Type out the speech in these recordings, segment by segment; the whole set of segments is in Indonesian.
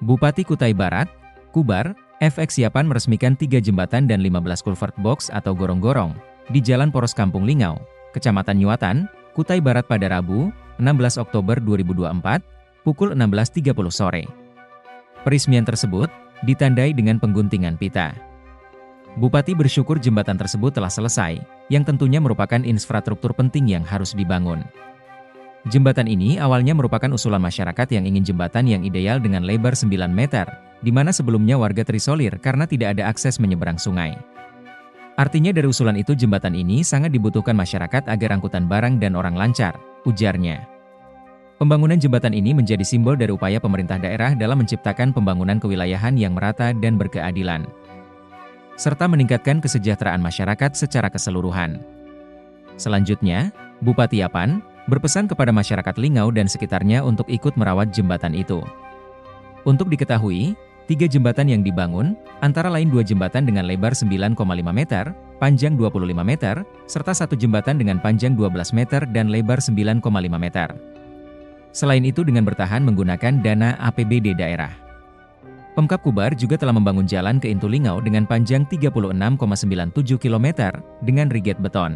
Bupati Kutai Barat, Kubar, FX Yapan meresmikan 3 jembatan dan 15 culvert box atau gorong-gorong di Jalan Poros Kampung Lingau, Kecamatan Nyuatan, Kutai Barat pada Rabu, 16 Oktober 2024, pukul 16.30 sore. Peresmian tersebut ditandai dengan pengguntingan pita. Bupati bersyukur jembatan tersebut telah selesai, yang tentunya merupakan infrastruktur penting yang harus dibangun. Jembatan ini awalnya merupakan usulan masyarakat yang ingin jembatan yang ideal dengan lebar 9 meter, di mana sebelumnya warga terisolir karena tidak ada akses menyeberang sungai. Artinya dari usulan itu jembatan ini sangat dibutuhkan masyarakat agar angkutan barang dan orang lancar, ujarnya. Pembangunan jembatan ini menjadi simbol dari upaya pemerintah daerah dalam menciptakan pembangunan kewilayahan yang merata dan berkeadilan, serta meningkatkan kesejahteraan masyarakat secara keseluruhan. Selanjutnya, Bupati Yapan berpesan kepada masyarakat Lingau dan sekitarnya untuk ikut merawat jembatan itu. Untuk diketahui, 3 jembatan yang dibangun, antara lain 2 jembatan dengan lebar 9,5 meter, panjang 25 meter, serta 1 jembatan dengan panjang 12 meter dan lebar 9,5 meter. Selain itu dengan bertahan menggunakan dana APBD daerah. Pemkab Kubar juga telah membangun jalan ke Intu Lingau dengan panjang 36,97 km dengan riget beton,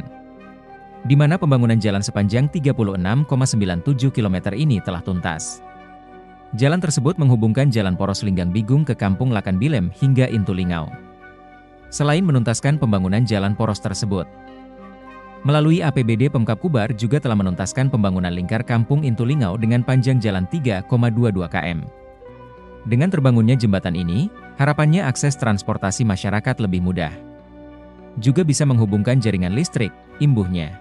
di mana pembangunan jalan sepanjang 36,97 km ini telah tuntas. Jalan tersebut menghubungkan Jalan Poros Linggang Bigung ke Kampung Lakan Bilem hingga Intu Lingau. Selain menuntaskan pembangunan Jalan Poros tersebut, melalui APBD Pemkab Kubar juga telah menuntaskan pembangunan lingkar Kampung Intu Lingau dengan panjang jalan 3,22 km. Dengan terbangunnya jembatan ini, harapannya akses transportasi masyarakat lebih mudah. Juga bisa menghubungkan jaringan listrik, imbuhnya.